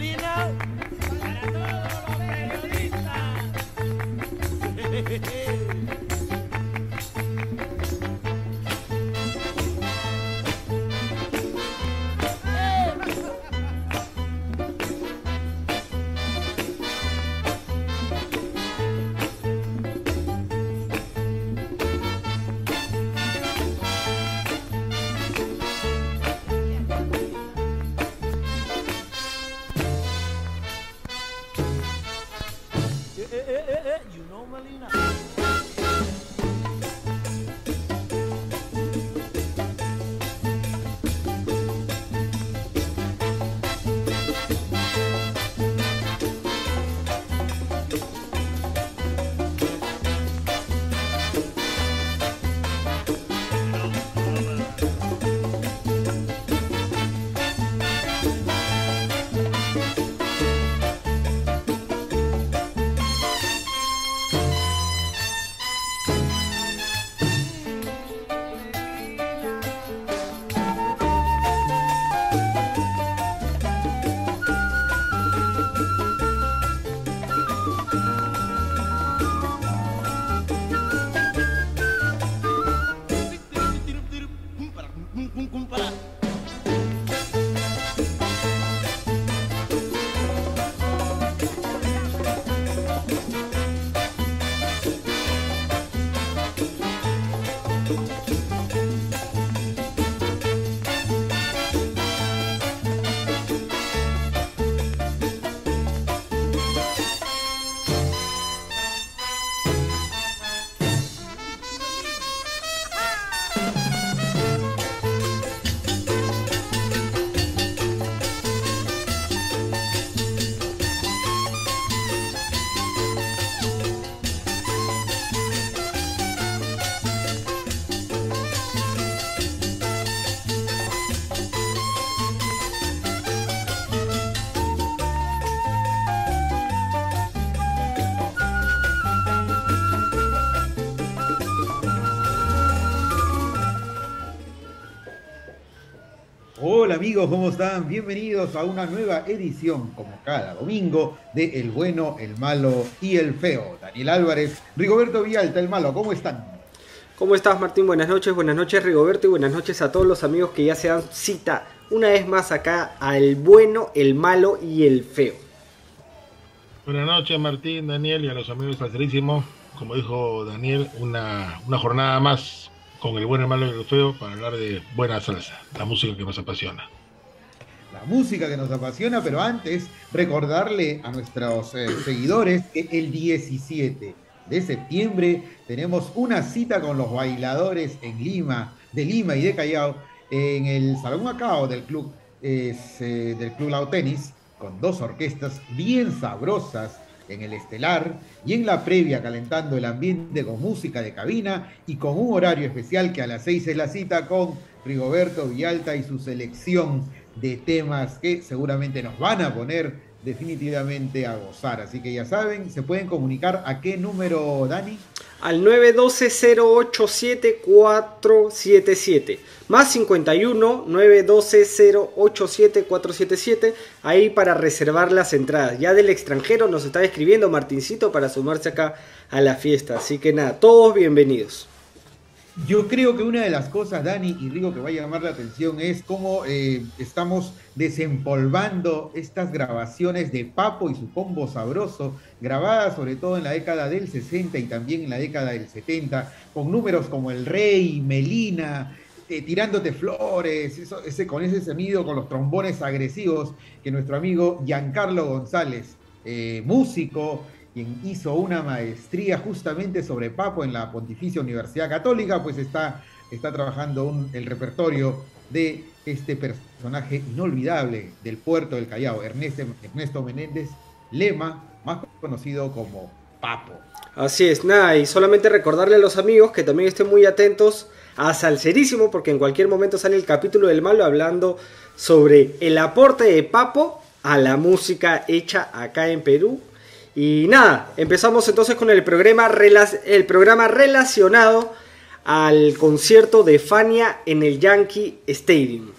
Malvinas para todos los periodistas. You know, Malina. Hola amigos, ¿cómo están? Bienvenidos a una nueva edición, como cada domingo, de El Bueno, El Malo y El Feo. Daniel Álvarez, Rigoberto Villalta, El Malo, ¿cómo están? ¿Cómo estás, Martín? Buenas noches Rigoberto, y buenas noches a todos los amigos que ya se dan cita una vez más acá a El Bueno, El Malo y El Feo. Buenas noches Martín, Daniel y a los amigos parcerísimos. Como dijo Daniel, una jornada más con El Bueno, El Malo y El Feo para hablar de buena salsa, la música que nos apasiona. La música que nos apasiona, pero antes recordarle a nuestros seguidores que el 17 de septiembre tenemos una cita con los bailadores en Lima, de Lima y de Callao, en el Salón Macao del Club Lao Tenis, con dos orquestas bien sabrosas, en el Estelar y en la previa, calentando el ambiente con música de cabina y con un horario especial que a las 6 es la cita con Rigoberto Villalta y su selección de temas que seguramente nos van a poner definitivamente a gozar. Así que ya saben, se pueden comunicar ¿a qué número, Dani? Al 912-087-477 más 51 912-087-477, ahí para reservar las entradas. Ya del extranjero nos está escribiendo Martincito para sumarse acá a la fiesta, así que nada, todos bienvenidos. Yo creo que una de las cosas, Dani y Rigo, que va a llamar la atención es cómo estamos desempolvando estas grabaciones de Papo y su combo sabroso, grabadas sobre todo en la década del 60 y también en la década del 70, con números como El Rey, Melina, Tirándote Flores, con ese sonido, con los trombones agresivos que nuestro amigo Giancarlo González, músico, quien hizo una maestría justamente sobre Papo en la Pontificia Universidad Católica, pues está trabajando el repertorio de este personaje inolvidable del puerto del Callao, Ernesto Menéndez Lema, más conocido como Papo. Así es, nada, y solamente recordarle a los amigos que también estén muy atentos a Salserísimo, porque en cualquier momento sale el capítulo del Malo hablando sobre el aporte de Papo a la música hecha acá en Perú. Y nada, empezamos entonces con el programa relacionado al concierto de Fania en el Yankee Stadium.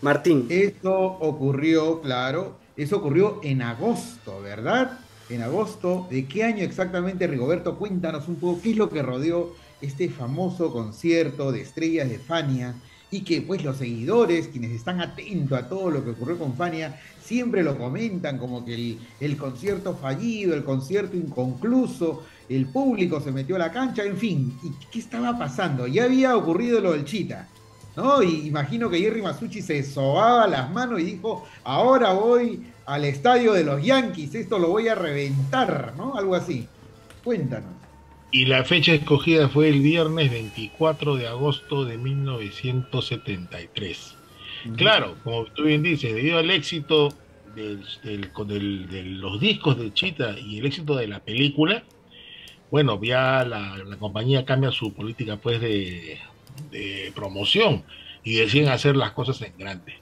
Martín. Esto ocurrió, claro, Eso ocurrió en agosto, ¿verdad? En agosto. ¿De qué año exactamente, Rigoberto? Cuéntanos un poco qué es lo que rodeó este famoso concierto de estrellas de Fania, y que pues los seguidores, quienes están atentos a todo lo que ocurrió con Fania, siempre lo comentan como que el concierto fallido, el concierto inconcluso, el público se metió a la cancha, en fin. ¿Y qué estaba pasando? Ya había ocurrido lo del Cheetah, ¿no? Y imagino que Jerry Masucci se sobaba las manos y dijo, ahora voy al estadio de los Yankees, esto lo voy a reventar, ¿no? Algo así. Cuéntanos. Y la fecha escogida fue el viernes 24 de agosto de 1973. Uh-huh. Claro, como tú bien dices, debido al éxito de los discos de Cheetah y el éxito de la película, bueno, ya la compañía cambia su política pues de promoción y deciden hacer las cosas en grande.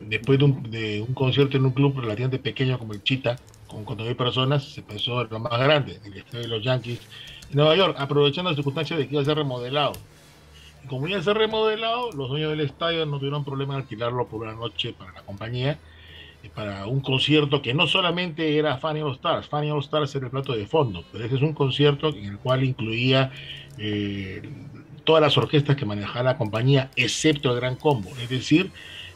Después de un concierto en un club relativamente pequeño como el Cheetah, con 4.000 personas, se pensó en lo más grande, el estadio de los Yankees en Nueva York, aprovechando la circunstancia de que iba a ser remodelado. Y como iba a ser remodelado, los dueños del estadio no tuvieron problema en alquilarlo por una noche para la compañía, para un concierto que no solamente era Fania All Stars. Fania All Stars era el plato de fondo, pero ese es un concierto en el cual incluía todas las orquestas que manejaba la compañía, excepto el Gran Combo, es decir,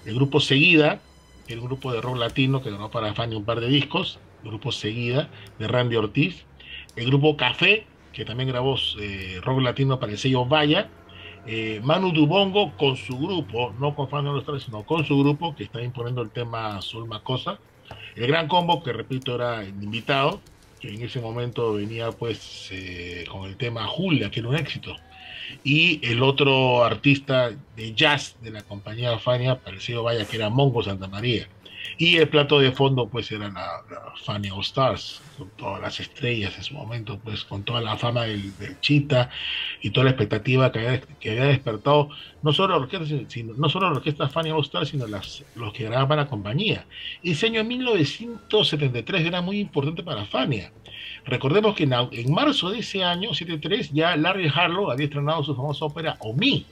el grupo Seguida, el grupo de rock latino que ganó para Fania un par de discos, el grupo Seguida de Randy Ortiz, el grupo Café, que también grabó rock latino para el sello Vaya, Manu Dubongo con su grupo, no con Fania All Stars, sino con su grupo, que está imponiendo el tema Sol Macosa, el Gran Combo, que repito era el invitado, que en ese momento venía pues con el tema Julia, que era un éxito, y el otro artista de jazz de la compañía Fania para el sello Vaya, que era Mongo Santamaría. Y el plato de fondo pues era la Fania All Stars, con todas las estrellas en su momento, pues con toda la fama del Cheetah y toda la expectativa que había despertado no solo la orquesta, Fania All Stars, sino los que grababan la compañía. Ese año 1973 era muy importante para Fania. Recordemos que en marzo de ese año, 73, ya Larry Harlow había estrenado su famosa ópera Omi,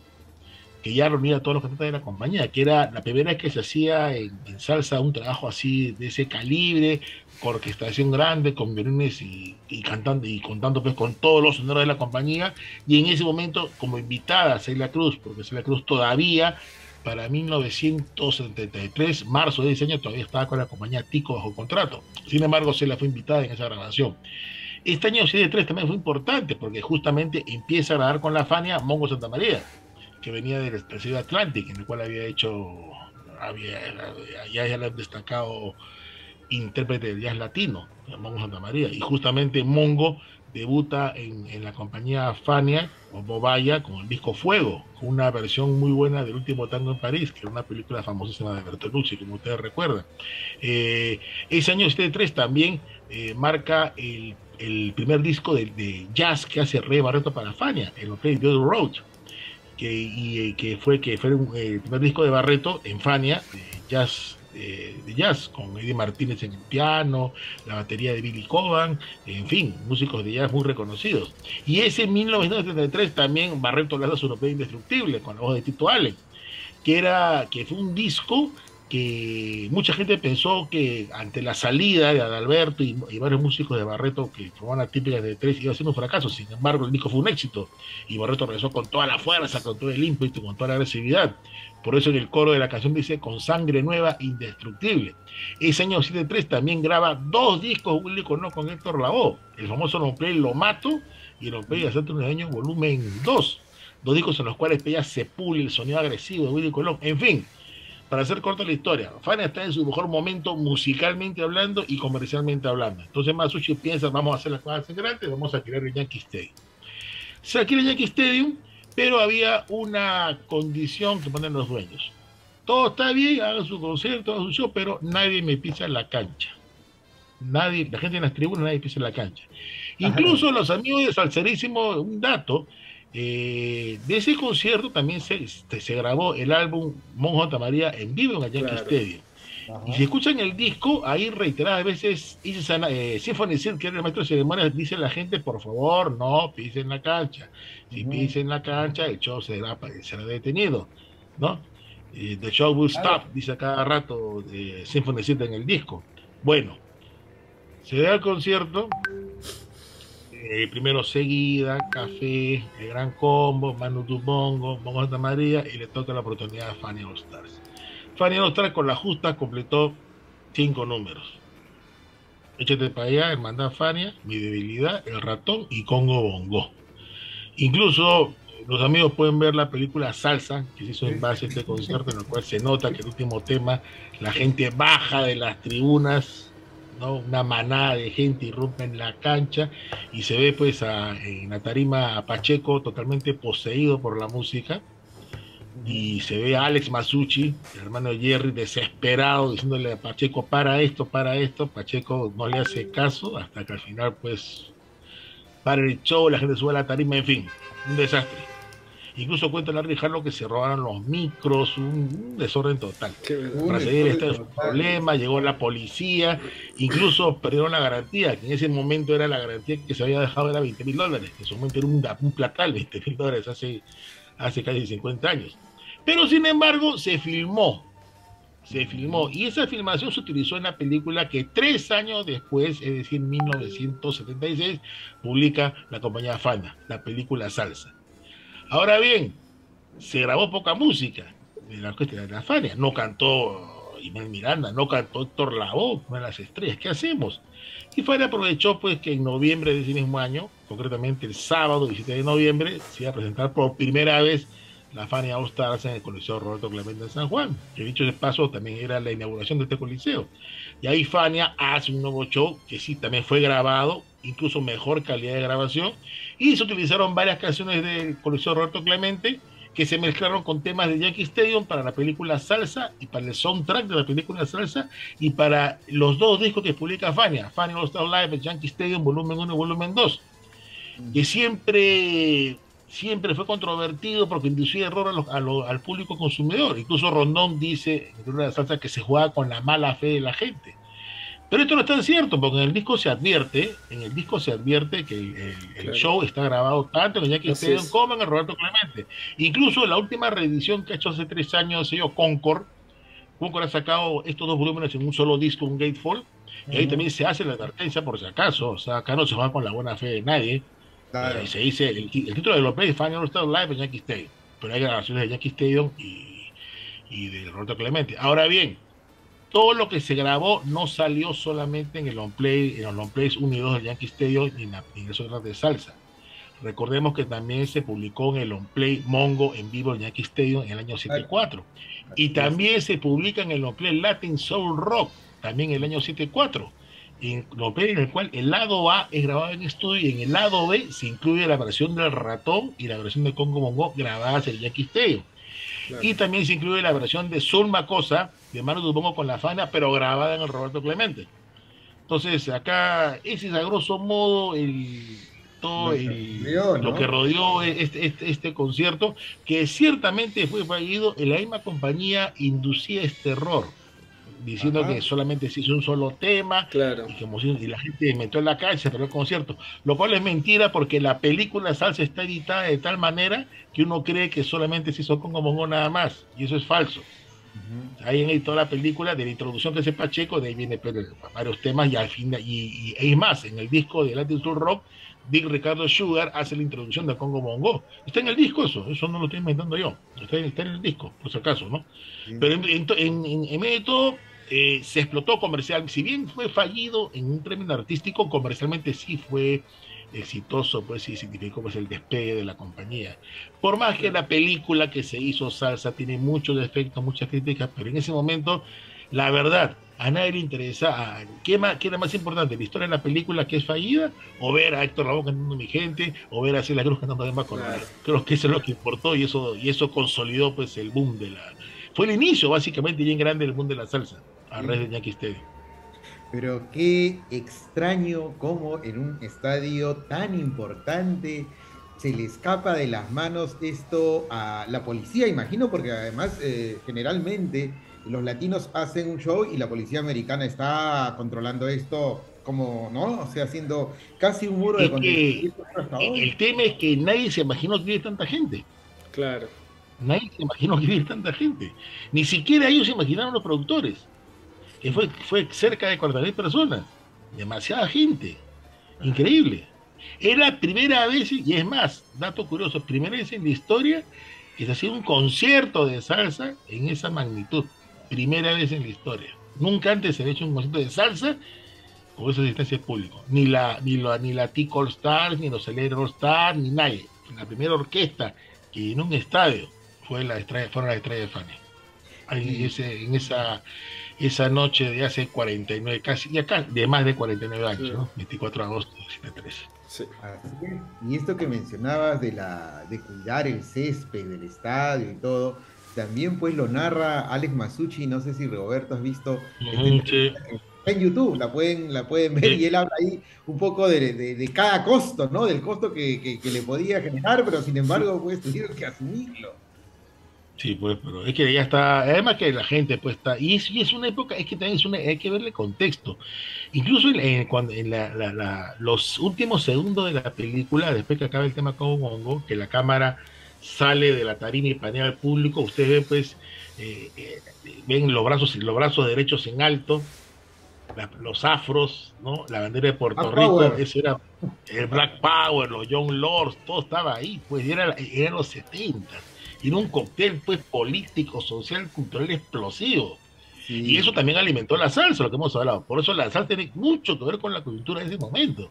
que ya reunía a todos los cantantes de la compañía, que era la primera vez que se hacía en salsa un trabajo así de ese calibre, con orquestación grande, con violines y cantando y contando pues con todos los soneros de la compañía, y en ese momento como invitada a Celia Cruz, porque Celia Cruz todavía para 1973, marzo de ese año, todavía estaba con la compañía Tico bajo contrato. Sin embargo, Celia fue invitada en esa grabación. Este año 73 también fue importante porque justamente empieza a grabar con la Fania Mongo Santamaría, que venía del Estadio Atlantic, en el cual ya era destacado intérprete del jazz latino, Mongo Santamaría, y justamente Mongo debuta en la compañía Fania, o Bobaya, con el disco Fuego, con una versión muy buena del Último Tango en París, que era una película famosísima de Bertolucci, como ustedes recuerdan. Ese año 73 también marca el primer disco de jazz que hace Ray Barretto para Fania, el Play the Road, que fue el primer disco de Barretto en Fania, de jazz, con Eddie Martínez en el piano, la batería de Billy Coban, en fin, músicos de jazz muy reconocidos. Y ese 1973 también Barretto lanza su Europea Indestructible con la voz de Tito Allen, que fue un disco que mucha gente pensó que ante la salida de Adalberto y varios músicos de Barretto que formaban las típicas de tres iba a ser un fracaso. Sin embargo, el disco fue un éxito y Barretto regresó con toda la fuerza, con todo el ímpetu, con toda la agresividad. Por eso en el coro de la canción dice con sangre nueva, indestructible. Ese año 73 también graba dos discos, un icono con Héctor Lavoe, el famoso long play Lo Mato y el long play de Santos Años volumen 2, dos discos en los cuales Pella se pule el sonido agresivo de Willy Colón. En fin, para hacer corta la historia, Fania está en su mejor momento musicalmente hablando y comercialmente hablando. Entonces Masucci piensa, vamos a hacer las cosas en grande, vamos a alquilar el Yankee Stadium. Se alquila el Yankee Stadium, pero había una condición que ponen los dueños. Todo está bien, hagan su concierto, hagan su show, pero nadie me pisa en la cancha. Nadie, la gente en las tribunas, nadie pisa en la cancha. Ajá. Incluso los amigos de Salserísimo, un dato, de ese concierto también se grabó el álbum Mongo Santamaría en vivo en el Yankee Stadium. Y si escuchan el disco, ahí reiteradas veces Symphony Cirque, que era el maestro de ceremonias, dice a la gente, por favor, no pisen la cancha. Si pisen la cancha, el show será detenido, ¿no? The show will stop, dice a cada rato Symphony Cirque en el disco. Bueno, se da el concierto, primero Seguida, Café, El Gran Combo, Manu Tubongo, Mongo Santa María, y le toca la oportunidad a Fania All Stars. Fania All Stars con la justa completó 5 números: Échate para allá, Hermandad Fania, Mi Debilidad, El Ratón y Congo Bongo. Incluso los amigos pueden ver la película Salsa, que se hizo en base a este concierto, en el cual se nota que el último tema, la gente baja de las tribunas, ¿no? Una manada de gente irrumpe en la cancha y se ve pues en la tarima a Pacheco totalmente poseído por la música, y se ve a Alex Masucci, el hermano de Jerry, desesperado diciéndole a Pacheco para esto, Pacheco no le hace caso hasta que al final pues para el show, la gente sube a la tarima, en fin, un desastre. Incluso cuenta Larry Harlow que se robaron los micros, un desorden total. Para seguir este problema, llegó la policía, incluso perdieron la garantía, que en ese momento era la garantía que se había dejado, era $20.000, que en su momento era un platal, $20.000 hace casi 50 años. Pero sin embargo, se filmó, y esa filmación se utilizó en la película que 3 años después, es decir, 1976, publica la compañía Fania, la película Salsa. Ahora bien, se grabó poca música de la orquesta de la Fania, no cantó Ismael Miranda, no cantó Héctor Lavoe, una de las estrellas. ¿Qué hacemos? Y Fania aprovechó pues que en noviembre de ese mismo año, concretamente el sábado 17 de noviembre, se iba a presentar por primera vez la Fania All Stars en el Coliseo Roberto Clemente de San Juan, que dicho de paso también era la inauguración de este coliseo. Y ahí Fania hace un nuevo show, que sí, también fue grabado, incluso mejor calidad de grabación, y se utilizaron varias canciones del Coliseo Roberto Clemente, que se mezclaron con temas de Yankee Stadium para la película Salsa, y para el soundtrack de la película Salsa, y para los 2 discos que publica Fania, Fania All Stars Live, Yankee Stadium, volumen 1 y volumen 2, que siempre fue controvertido porque inducía error al público consumidor. Incluso Rondón dice en una de las salsas que se juega con la mala fe de la gente. Pero esto no es tan cierto, porque en el disco se advierte que el show está grabado tanto en el Yankee Stadium como en el Roberto Clemente. Incluso la última reedición que ha hecho hace 3 años, sello Concord ha sacado estos 2 volúmenes en un solo disco, un Gatefold, y ahí también se hace la advertencia por si acaso. O sea, acá no se juega con la buena fe de nadie. Claro. Se dice el título de los plays, Fania All Stars Live en Yankee Stadium, pero hay grabaciones de Yankee Stadium y de Roberto Clemente. Ahora bien, todo lo que se grabó no salió solamente en los long plays 1 y 2 del Yankee Stadium y en esos otras de salsa. Recordemos que también se publicó en el long play Mongo en vivo del Yankee Stadium en el año 74, y también se publica en el long play Latin Soul Rock también en el año 74. En el cual el lado A es grabado en estudio, y en el lado B se incluye la versión del Ratón y la versión de Congo Bongo grabadas en Yankee Stadium. Claro. Y también se incluye la versión de Zulma Cosa de Manu Tubongo con la Fania, pero grabada en el Roberto Clemente. Entonces acá ese es a grosso modo lo que rodeó este concierto, que ciertamente fue fallido. En la misma compañía inducía este error, diciendo que solamente se hizo un solo tema, claro, y la gente metió en la calle, pero el concierto, lo cual es mentira, porque la película Salsa está editada de tal manera que uno cree que solamente se hizo Congo Bongo nada más, y eso es falso. Ahí han editado la película, de la introducción que hace Pacheco, de ahí viene varios temas, y al final, y es más, en el disco de Latin Soul Rock, Dick Ricardo Sugar hace la introducción de Congo Bongo. Está en el disco eso no lo estoy inventando yo, está en el disco, por si acaso, ¿no? Pero en medio de todo, se explotó comercial. Si bien fue fallido en un término artístico, comercialmente sí fue exitoso, pues sí significó pues el despegue de la compañía. Por más que la película que se hizo Salsa tiene muchos defectos, muchas críticas, pero en ese momento, la verdad, a nadie le interesa. ¿Qué era más importante? ¿La historia de la película que es fallida? ¿O ver a Héctor Lavoe cantando Mi Gente? ¿O ver a Celia Cruz cantando Demba Coronel? Creo que eso es lo que importó, y eso consolidó pues el boom de la... Fue el inicio, básicamente, bien grande del boom de la salsa, a raíz de Yankee Stadium. Pero qué extraño cómo en un estadio tan importante se le escapa de las manos esto a la policía, imagino, porque además generalmente los latinos hacen un show y la policía americana está controlando esto como, ¿no? O sea, haciendo casi un muro de contención. El tema es que nadie se imaginó que hubiera tanta gente. Claro. Nadie se imaginó que hubiera tanta gente. Ni siquiera ellos se imaginaron los productores. que fue cerca de 40.000 personas, demasiada gente, increíble. Es la primera vez, y es más, dato curioso, primera vez en la historia que se hacía un concierto de salsa en esa magnitud, primera vez en la historia. Nunca antes se había hecho un concierto de salsa con esa asistencia de público, ni la T-Call Stars, ni los Celebro Stars, ni nadie. La primera orquesta que llenó un estadio fue fueron las Estrellas de Fanny. Esa noche de hace 49, casi, y acá de más de 49 años, sí, ¿no? 24 de agosto de 73. Sí. Así es. Y esto que mencionabas de cuidar el césped del estadio y todo, también pues lo narra Alex Masucci, no sé si Roberto has visto. En YouTube, la pueden ver, sí. Y él habla ahí un poco de cada costo, ¿no? Del costo que le podía generar, pero sin embargo, pues tuvieron que asumirlo. Sí, pues, pero es que ya está, además que la gente pues está, y es una época, es que también hay que verle contexto. Incluso los últimos segundos de la película, después que acaba el tema Cowabunga, que la cámara sale de la tarima y panea al público, ustedes ven pues, ven los brazos derechos en alto, los afros, ¿no? La bandera de Puerto Rico, eso era el Black Power, los John Lords, todo estaba ahí, pues era los 70, era un cóctel pues político, social, cultural explosivo, sí. Y eso también alimentó la salsa, lo que hemos hablado, por eso la salsa tiene mucho que ver con la cultura de ese momento,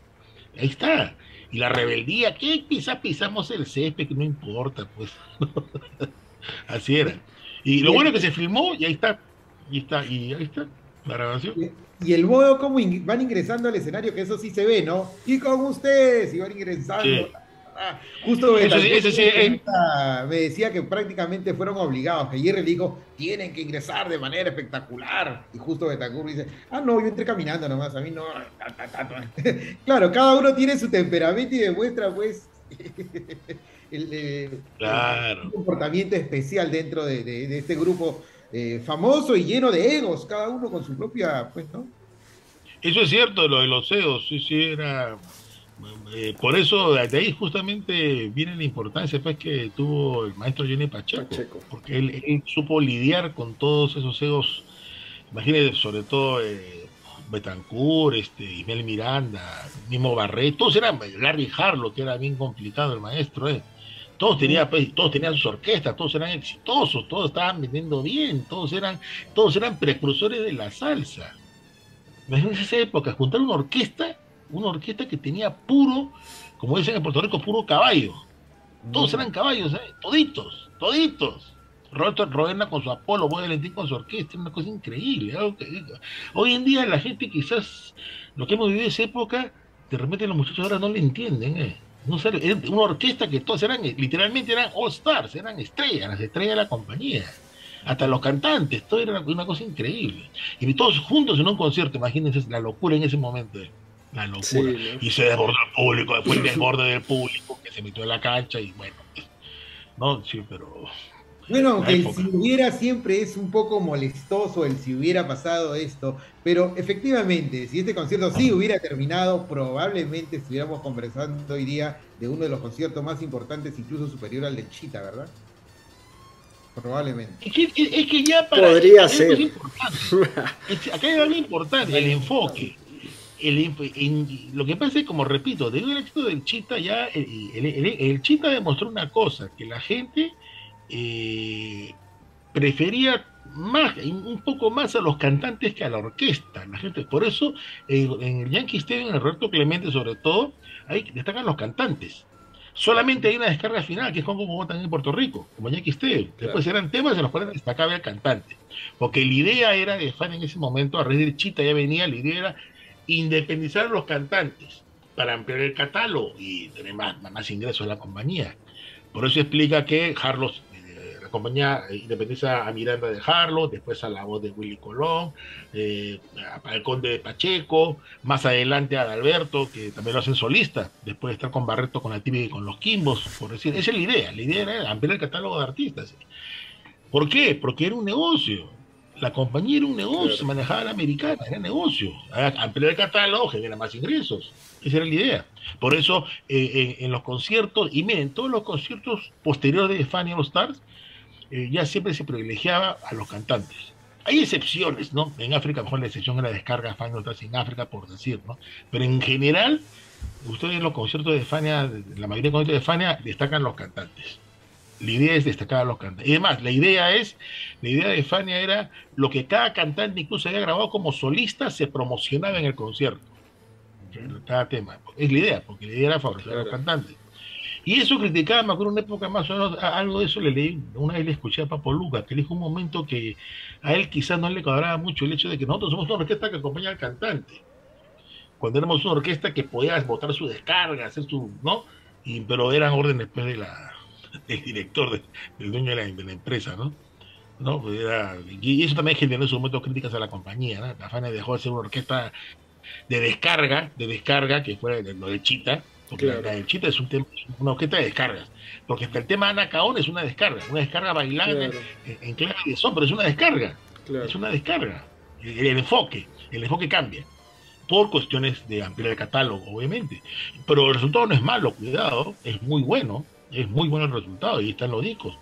ahí está, y la rebeldía, que quizás pisamos el césped, que no importa, pues, así era, y lo bueno es que se filmó, y ahí está, la grabación. Y el modo como van ingresando al escenario, que eso sí se ve, ¿no? Y con ustedes, y van ingresando. Sí. Justo me decía que prácticamente fueron obligados, que Jerry le dijo, tienen que ingresar de manera espectacular, y justo Betancur dice, no, yo entré caminando nomás, a mí no. Claro, cada uno tiene su temperamento y demuestra pues el comportamiento especial dentro de este grupo famoso y lleno de egos, cada uno con su propia, pues, ¿no? Eso es cierto, lo de los egos, sí, era... por eso, de ahí justamente viene la importancia pues, que tuvo el maestro Johnny Pacheco. Porque él supo lidiar con todos esos egos, imagínense, sobre todo Betancur, Ismael Miranda, mismo Barret, todos eran, Larry Harlow, que era bien complicado el maestro, todos tenían sus orquestas, todos eran exitosos, todos estaban vendiendo bien, todos eran precursores de la salsa. Imagínense esa época, juntar una orquesta que tenía puro, como dicen en Puerto Rico, puro caballo. Todos eran caballos, toditos. Roberto Roena con su Apolo, Boy Valentín con su orquesta, una cosa increíble. Algo que, hoy en día la gente quizás, lo que hemos vivido en esa época, de repente los muchachos ahora no le entienden, No sé, una orquesta que todos eran, literalmente eran all stars, eran estrellas, las estrellas de la compañía, hasta los cantantes, todo era una cosa increíble. Y todos juntos en un concierto, imagínense la locura en ese momento, la locura. Sí, ¿no? Y se desbordó el público, después el desborde del público que se metió en la cancha y bueno, no, sí, pero... Bueno, aunque el si hubiera siempre es un poco molestoso el si hubiera pasado esto, pero efectivamente, si este concierto sí hubiera terminado, probablemente estuviéramos conversando hoy día de uno de los conciertos más importantes, incluso superior al de Chita, ¿verdad? Probablemente. Es que ya para... Podría ser. Acá hay algo importante, el enfoque. Lo que pasa es, como repito, debido al éxito del Chita, ya el Chita demostró una cosa, que la gente... prefería más, un poco más a los cantantes que a la orquesta, la gente, por eso en el Yankee Stadium, en el Roberto Clemente sobre todo, ahí destacan los cantantes, solamente hay una descarga final que es como votan en Puerto Rico, como Yankee Stadium, claro. Después eran temas en los cuales destacaba el cantante, porque la idea era de Fan en ese momento, a raíz del Chita ya venía, la idea era independizar a los cantantes, para ampliar el catálogo y tener más ingresos a la compañía, por eso explica que Harlow compañía independiza a Miranda de Harlow, después a la voz de Willy Colón, al Conde de Pacheco, más adelante a Adalberto, que también lo hacen solista, después de estar con Barreto, con la TV y con los Quimbos, por decir, esa es la idea era ampliar el catálogo de artistas. ¿Por qué? Porque era un negocio, la compañía era un negocio, se manejaba la americana, era negocio, ampliar el catálogo genera más ingresos, esa era la idea. Por eso en los conciertos, y miren, todos los conciertos posteriores de Fanny All Stars, ya siempre se privilegiaba a los cantantes. Hay excepciones, ¿no? En África, mejor la excepción era descarga Fania otras en África, por decir, ¿no? Pero en general, ustedes en los conciertos de Fania, la mayoría de conciertos de Fania, destacan los cantantes. La idea es destacar a los cantantes. Y además, la idea de Fania era lo que cada cantante, incluso había grabado como solista, se promocionaba en el concierto. Cada tema. Es la idea, porque la idea era favorecer a los cantantes. Y eso criticaba, me acuerdo, una época más o menos, algo de eso le leí, una vez le escuché a Papo Lucas, que le dijo un momento que a él quizás no le cuadraba mucho el hecho de que nosotros somos una orquesta que acompaña al cantante. Cuando éramos una orquesta que podía botar su descarga, hacer su, ¿no? Y, pero eran órdenes después de del director, del dueño de la empresa, ¿no? ¿No? Pues era, y eso también generó en su momento críticas a la compañía, ¿no? La Fania dejó de ser una orquesta de descarga, que fuera lo de Chita. Porque claro, la del Chita es un tema, una orquesta de descargas. Porque hasta el tema de Ana Caón es una descarga bailada, claro, en clave de son, pero es una descarga. Claro. Es una descarga. El enfoque cambia. Por cuestiones de ampliar el catálogo, obviamente. Pero el resultado no es malo, cuidado, es muy bueno. Es muy bueno el resultado, ahí están los discos.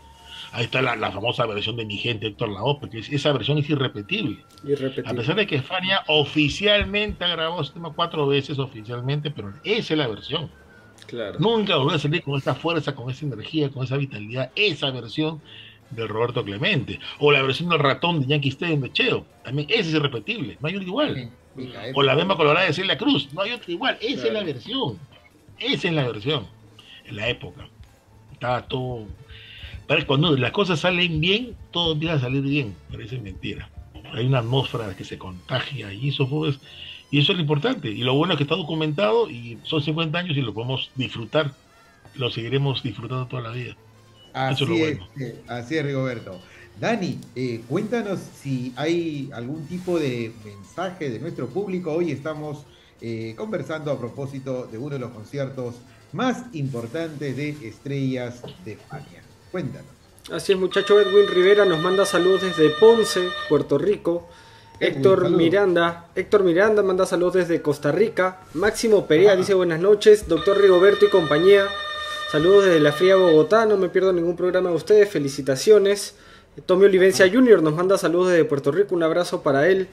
Ahí está la famosa versión de Mi Gente, Héctor Lavoe, porque esa versión es irrepetible. A pesar de que Fania oficialmente ha grabado este tema 4 veces, oficialmente, pero esa es la versión. Claro. Nunca volvió a salir con esa fuerza, con esa energía, con esa vitalidad, esa versión de Roberto Clemente. O la versión del Ratón de Yankee Stadium de Cheo, también esa es irrepetible, no hay otra igual. Sí. O la Bemba Colorada de Celia Cruz, no hay otra igual, esa claro, es la versión. Esa es la versión, en la época. Estaba todo... Cuando las cosas salen bien, todo empieza a salir bien, parece mentira. Hay una atmósfera que se contagia y eso es lo importante. Y lo bueno es que está documentado y son 50 años y lo podemos disfrutar, lo seguiremos disfrutando toda la vida. Así eso es lo bueno. Así es, Rigoberto. Dani, cuéntanos si hay algún tipo de mensaje de nuestro público. Hoy estamos conversando a propósito de uno de los conciertos más importantes de estrellas de Fania. Cuéntanos. Así es, muchacho. Edwin Rivera nos manda saludos desde Ponce, Puerto Rico. Héctor Miranda manda saludos desde Costa Rica. Máximo Perea dice buenas noches, doctor Rigoberto y compañía. Saludos desde la fría Bogotá, no me pierdo ningún programa de ustedes, felicitaciones. Tommy Olivencia Jr. nos manda saludos desde Puerto Rico, un abrazo para él.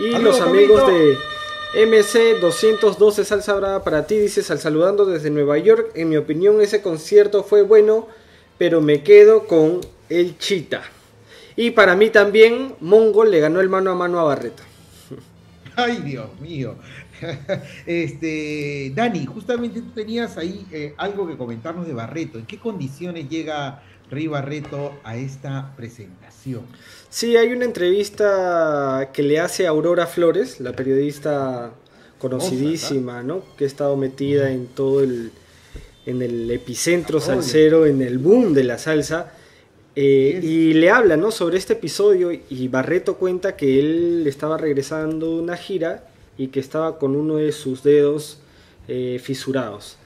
Y los amigos de MC 212 Salsa Brava para ti, dice, saludando desde Nueva York. En mi opinión ese concierto fue bueno, pero me quedo con el Chita. Y para mí también, Mongol le ganó el mano a mano a Barreto. Ay, Dios mío. Dani, justamente tú tenías ahí algo que comentarnos de Barreto. ¿En qué condiciones llega Rey Barreto a esta presentación? Sí, hay una entrevista que le hace a Aurora Flores, la periodista conocidísima, ¿no? Que ha estado metida en todo el... en el epicentro salsero, en el boom de la salsa, y le habla, ¿no?, sobre este episodio, y Barreto cuenta que él estaba regresando de una gira y que estaba con uno de sus dedos fisurados.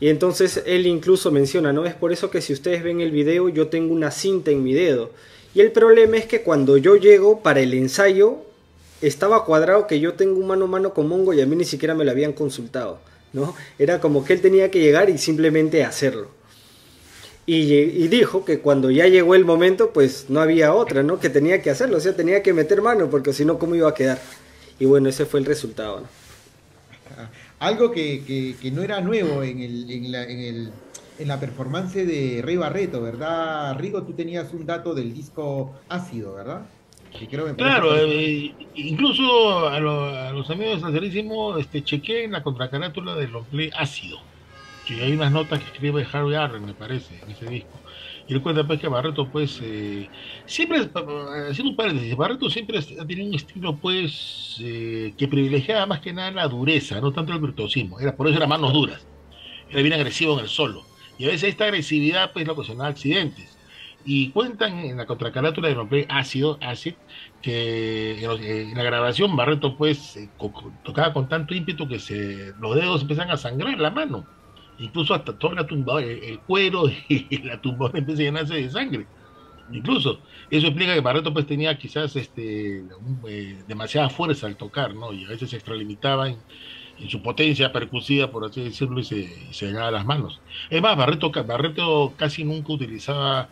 Y entonces él incluso menciona, ¿no?, es por eso que si ustedes ven el video yo tengo una cinta en mi dedo. Y el problema es que cuando yo llego para el ensayo estaba cuadrado que yo tengo un mano a mano con Mongo y a mí ni siquiera me lo habían consultado, ¿no? Era como que él tenía que llegar y simplemente hacerlo. Y dijo que cuando ya llegó el momento, pues no había otra, ¿no? Que tenía que hacerlo, o sea, tenía que meter mano, porque si no, ¿cómo iba a quedar? Y bueno, ese fue el resultado, ¿no? Algo que no era nuevo en la performance de Rey Barreto, ¿verdad, Rigo? Tú tenías un dato del disco Ácido, ¿verdad? Claro, incluso a los amigos de Salserísimo, chequeé en la contracarátula del Longplay Ácido, que hay unas notas que escribe Harry Arlen, me parece, en ese disco. Y él cuenta pues que Barreto, pues, siempre, haciendo un paréntesis, Barreto siempre ha tenido un estilo, pues, que privilegiaba más que nada la dureza, no tanto el virtuosismo. Por eso eran manos duras, era bien agresivo en el solo. Y a veces esta agresividad, pues, lo ocasionaba accidentes. Y cuentan en la contracarátula de Longplay Ácido, que en la grabación Barreto pues tocaba con tanto ímpetu que los dedos empiezan a sangrar la mano, incluso hasta toda la tumbadora, el cuero y la tumbadora empieza a llenarse de sangre. Incluso eso explica que Barreto pues tenía quizás demasiada fuerza al tocar, ¿no? Y a veces se extralimitaba en en su potencia percusiva, por así decirlo, y se llegaba a las manos. Es más, Barreto casi nunca utilizaba,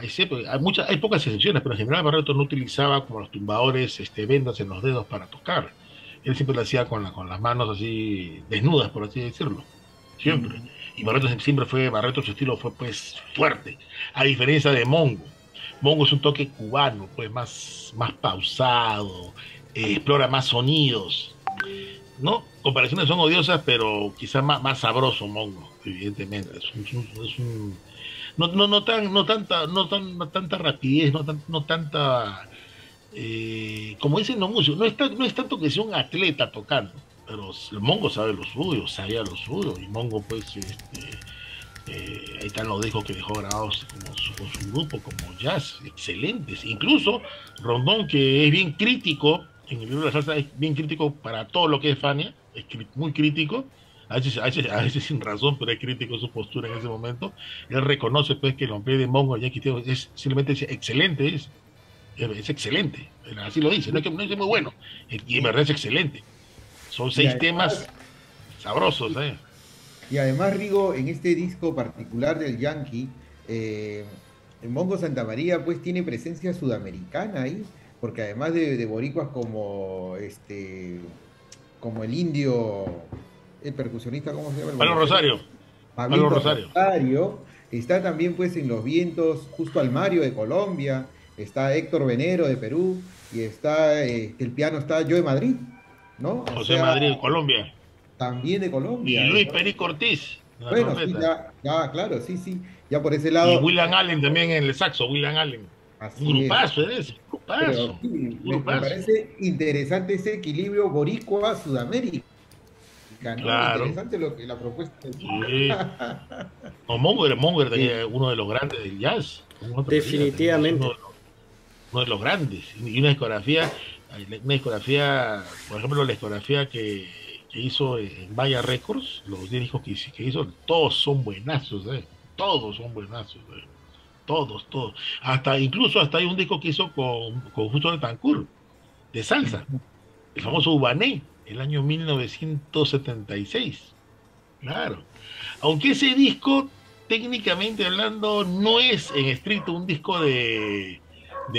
hay pocas excepciones, pero en general Barreto no utilizaba como los tumbadores vendas en los dedos para tocar. Él siempre lo hacía con las manos así desnudas, por así decirlo, siempre. Y Barreto su estilo fue pues fuerte, a diferencia de Mongo. Mongo es un toque cubano, pues más pausado, explora más sonidos, ¿no? Comparaciones son odiosas, pero quizás más sabroso Mongo, evidentemente. No tanta rapidez, no tanta como dicen los músicos, no es tanto que sea un atleta tocando, pero el Mongo sabía lo suyo, y Mongo pues ahí están los discos que dejó grabados con su grupo, como jazz, excelentes. Incluso Rondón, que es bien crítico en el libro de la salsa, es bien crítico para todo lo que es Fania, es muy crítico, a veces sin razón, pero es crítico su postura en ese momento. Él reconoce pues que el hombre de Mongo ya es simplemente excelente, es excelente, así lo dice, no es muy bueno, y en verdad es excelente. Son seis temas sabrosos, Y además, Rigo, en este disco particular del Yankee, Mongo Santamaría pues tiene presencia sudamericana ahí, porque además de boricuas como como el indio, el percusionista, ¿cómo se llama? Pablo Rosario. Está también pues en Los Vientos Justo al Mario de Colombia, está Héctor Venero de Perú, y está el piano está Joe Madrid, ¿no? José Madrid de Colombia. También de Colombia. Y Luis Perico Ortiz. Bueno, sí, ya, claro, sí. Ya por ese lado. Y William Allen también en el saxo, Así grupazo. Pero, sí, grupazo. Me parece interesante ese equilibrio boricua-sudamérica. Claro. Interesante la propuesta. Sí. No, Mongo sí. Uno de los grandes del jazz. Definitivamente. Uno de los grandes. Y una discografía, por ejemplo, la discografía que hizo en Vaya Records, los 10 discos que hizo, todos son buenazos, todos. Incluso hasta hay un disco que hizo con Justo Betancourt, de salsa, el famoso Ubané, el año 1976, claro. Aunque ese disco, técnicamente hablando, no es en estricto un disco de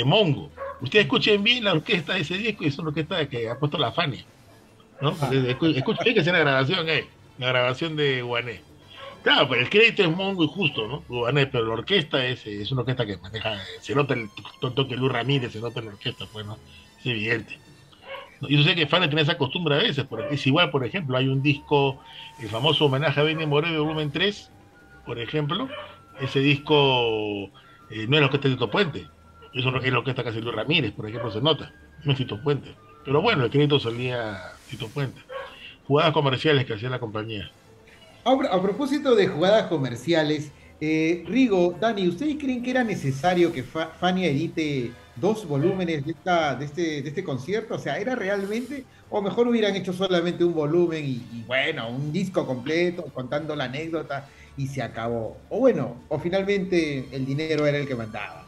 Mongo. Ustedes escuchen bien la orquesta de ese disco, y es una orquesta que ha puesto la Fania, ¿no? Escuchen que es la grabación de Guané. Claro, pero el crédito es Mongo y Justo, ¿no? Guané, pero la orquesta es una orquesta que maneja, se nota el toque Luis Ramírez, se nota en la orquesta, pues, ¿no? Es evidente. Y yo sé que Fania tiene esa costumbre a veces, porque es igual, por ejemplo, hay un disco, el famoso homenaje a Benny Moreno, volumen 3, por ejemplo, ese disco no es la orquesta de Tito Puente, eso es la orquesta casi Luis Ramírez, por ejemplo, se nota, no es Tito Puente. Pero bueno, el crédito salía Tito Puente. Jugadas comerciales que hacía la compañía. A propósito de jugadas comerciales, Rigo, Dani, ¿ustedes creen que era necesario que Fania edite 2 volúmenes de este concierto? O sea, ¿era realmente? O mejor hubieran hecho solamente un volumen y bueno, un disco completo contando la anécdota y se acabó. O bueno, o finalmente el dinero era el que mandaba.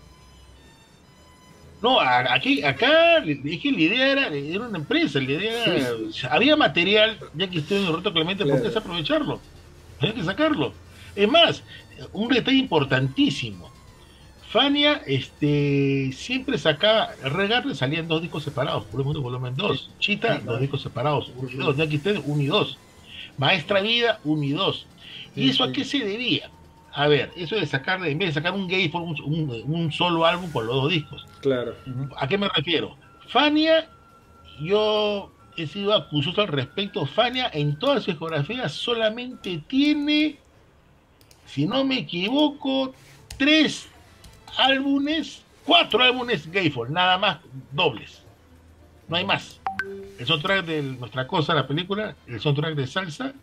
No, acá dije, la idea era una empresa, la idea era, había material, ya que estoy en el Roberto Clemente, claro. ¿Por qué desaprovecharlo? Había que sacarlo. Es más, un detalle importantísimo. Fania siempre sacaba, Regarde salían 2 discos separados, por ejemplo, volumen 2, sí. Chita, sí, claro. 2 discos separados, 1 y 2, ya que ustedes, 1 y 2, Maestra Vida, 1 y 2. ¿Y sí, eso sí. A qué se debía? A ver, eso de sacar, en vez de sacar un gatefold, un solo álbum con los 2 discos. Claro. ¿A qué me refiero? Fania, yo he sido acusoso al respecto. Fania en toda su discografía solamente tiene, si no me equivoco, 4 álbumes gatefold, nada más dobles. No hay más. El soundtrack de Nuestra Cosa, la película, el soundtrack de Salsa,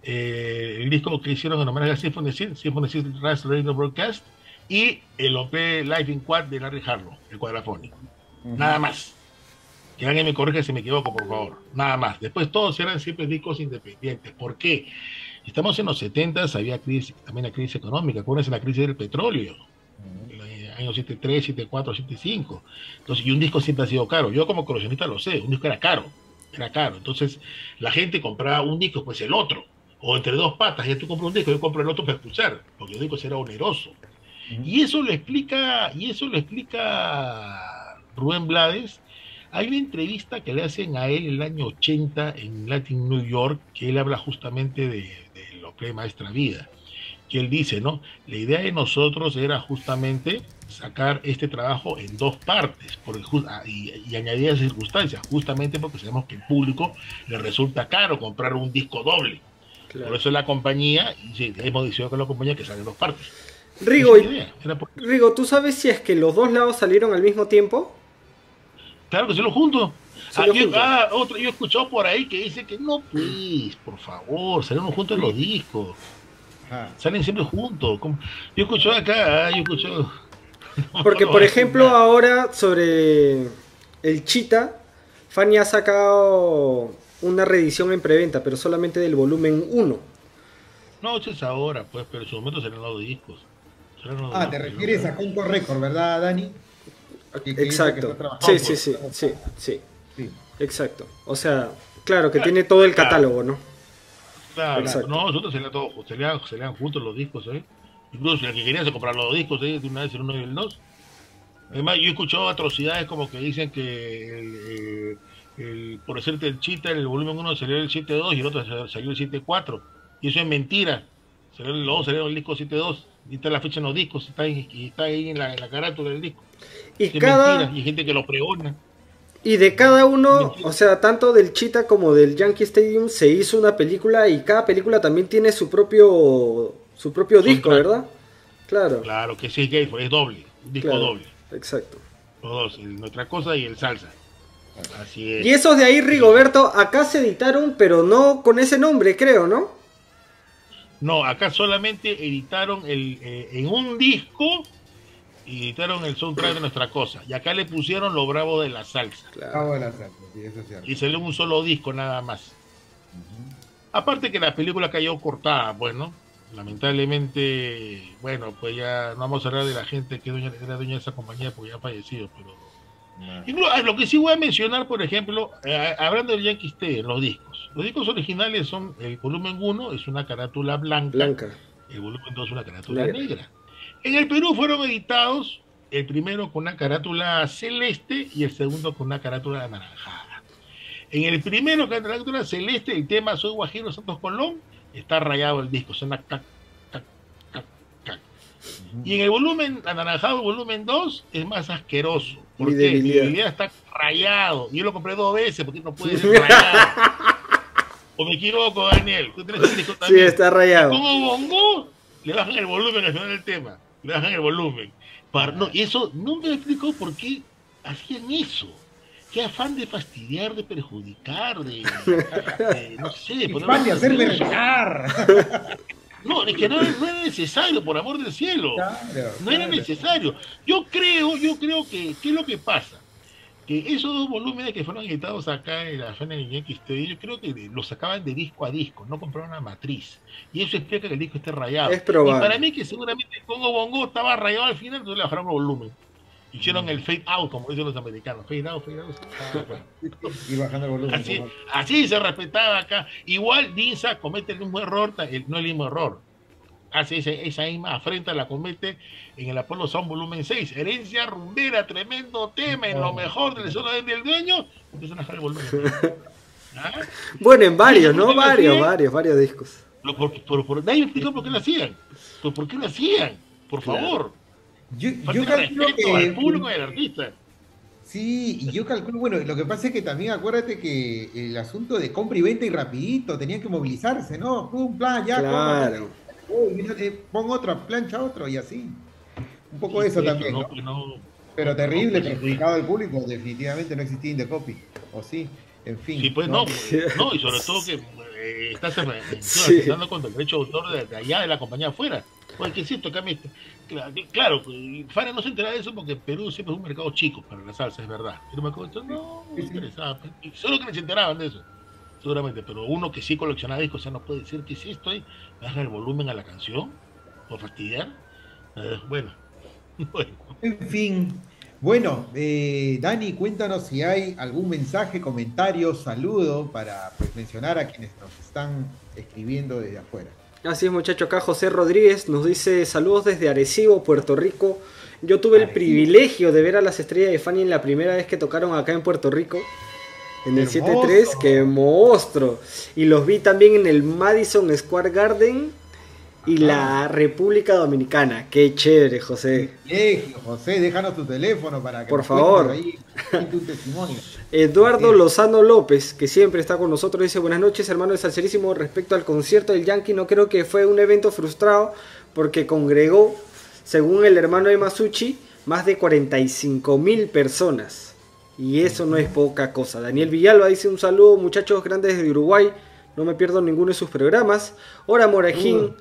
el disco que hicieron en homenaje a Symphony 6, Rise Radio Broadcast, y el OP Live in Quad de Larry Harlow, el cuadrafónico. Nada más. Que alguien me corrija si me equivoco, por favor. Nada más. Después todos eran siempre discos independientes. ¿Por qué? Estamos en los 70s, había crisis, también la crisis económica. Acuérdense la crisis del petróleo, en los años 73, 74, 75. Entonces, y un disco siempre ha sido caro. Yo como coleccionista lo sé, un disco era caro. era caro. Entonces la gente compraba un disco, pues el otro, o entre dos patas, ya tú compras un disco, yo compro el otro para expulsar, porque el disco era oneroso. Y eso lo explica, Rubén Blades. Hay una entrevista que le hacen a él en el año 80 en Latin New York, que él habla justamente de lo que es Maestra Vida, que él dice, ¿no? La idea de nosotros era justamente sacar este trabajo en dos partes y añadir circunstancias, justamente porque sabemos que al público le resulta caro comprar un disco doble. Claro. Por eso la compañía, hemos decidido con la compañía que sale en dos partes. Rigo, ¿tú sabes si es que los dos lados salieron al mismo tiempo? Claro que se lo junto. Yo he escuchado por ahí que dice que no, pues, por favor, salieron juntos en los discos. Ah. Salen siempre juntos. Yo escucho acá, Porque, por ejemplo, ahora sobre el Cheetah, Fanny ha sacado una reedición en preventa, pero solamente del volumen 1. No, eso es ahora, pues, pero en su momento serán los discos. Te refieres a Concord Record, ¿verdad, Dani? Exacto. Sí. Exacto. O sea, claro, que tiene todo el catálogo, ¿no? Claro, nosotros se lean juntos los discos, ¿eh? Incluso el que quería se comprar los discos, ¿eh? De una vez el 1 y el 2. Además, yo he escuchado atrocidades como que dicen que por decirte el Cheetah, el volumen 1 salió el 7.2 y el otro salió el 7.4. Y eso es mentira. Salieron el disco 7.2. Y está la fecha en los discos, está ahí en la carátula del disco. Y gente que lo pregona. Y de cada uno, o sea, tanto del Cheetah como del Yankee Stadium, se hizo una película y cada película también tiene su propio disco, ¿verdad? Claro. Claro, que sí, que es doble, un disco doble. Exacto. Los dos, Nuestra Cosa y el Salsa. Así es. Y esos de ahí, Rigoberto, acá se editaron, pero no con ese nombre, creo, ¿no? No, acá solamente editaron en un disco y editaron el soundtrack de Nuestra Cosa. Y acá le pusieron Lo Bravo de la Salsa. Bravo de la Salsa, sí, eso es cierto. Y salió un solo disco nada más. Uh-huh. Aparte que la película cayó cortada, pues, ¿no? Lamentablemente, bueno, pues ya no vamos a hablar de la gente que era dueña de esa compañía porque ya ha fallecido, pero... No. Incluso, lo que sí voy a mencionar, por ejemplo, hablando del Yankee Stadium, los discos originales son el volumen 1 es una carátula blanca. El volumen 2 es una carátula negra. En el Perú fueron editados el primero con una carátula celeste y el segundo con una carátula anaranjada. En el primero con la carátula celeste, el tema Soy Guajiro Santos Colón, está rayado el disco, suena cac, cac, cac, cac. Y en el volumen anaranjado, volumen 2, es más asqueroso. Porque mi debilidad está rayado. Yo lo compré dos veces porque no puede ser rayado. O me equivoco, Daniel. ¿Tú tienes el disco también? Sí, está rayado. Como bongo, le bajan el volumen al final del tema. Le bajan el volumen. Y eso nunca me explicó por qué hacían eso. Qué afán de fastidiar, de perjudicar, de no sé, por afán de hacerme regar. No, es que no era necesario, por amor del cielo. Claro, no era necesario. Yo creo que, ¿qué es lo que pasa? Que esos dos volúmenes que fueron editados acá en la Fena de Yankee Stadium, yo creo que los sacaban de disco a disco, no compraron una matriz. Y eso explica que el disco esté rayado. Es probable. Y para mí que seguramente el Congo Bongo estaba rayado al final, entonces le bajaron el volumen. Hicieron el fade out, como dicen los americanos. Fade out. Y bajando el volumen. Así se respetaba acá. Igual Dinsa comete el mismo error, no el mismo error. Hace esa misma afrenta, la comete en el Apolo Sound volumen 6. Herencia rumbera, tremendo tema, en lo mejor del solo del dueño. Empiezan a bajar el volumen. ¿Ah? Bueno, en varios, ¿no? Varios discos. Nadie me explicó por qué lo hacían. Por favor. Yo calculo que al público y al artista. Sí, y yo calculo, bueno, lo que pasa es que también acuérdate que el asunto de compra y venta y rapidito, tenían que movilizarse, ¿no? Un plan, ya, claro. Pon otra, plancha otro y así. Un poco sí, eso también, ¿no? Pero terrible, perjudicado al público, definitivamente no existía Indecopy, o sí, en fin. Sí, pues no, y sobre todo que estás afectando contra el derecho de autor de allá, de la compañía afuera. Porque es cierto, claro, Fara no se entera de eso porque Perú siempre es un mercado chico para la salsa, es verdad. Pero me acuerdo, no me interesaba. Solo que se enteraban de eso, seguramente. Pero uno que sí coleccionaba discos, o sea, no puede decir que sí estoy, baja el volumen a la canción, o fastidiar. Bueno. En fin, Bueno, Dani, cuéntanos si hay algún mensaje, comentario, saludo para pues, mencionar a quienes nos están escribiendo desde afuera. Así es, muchachos. Acá José Rodríguez nos dice saludos desde Arecibo, Puerto Rico. Yo tuve el privilegio de ver a las Estrellas de Fanny en la primera vez que tocaron acá en Puerto Rico. En el 7-3, ¡qué monstruo! Y los vi también en el Madison Square Garden y la República Dominicana. ¡Qué chévere, José! José, déjanos tu teléfono para que... Por favor. Ahí, tu testimonio. Eduardo Lozano López, que siempre está con nosotros, dice buenas noches, hermano de Salserísimo. Respecto al concierto del Yankee, no creo que fue un evento frustrado porque congregó, según el hermano de Masucci, más de 45.000 personas. Y eso no es poca cosa. Daniel Villalba dice un saludo, muchachos grandes desde Uruguay. No me pierdo ninguno de sus programas. Ora Morajín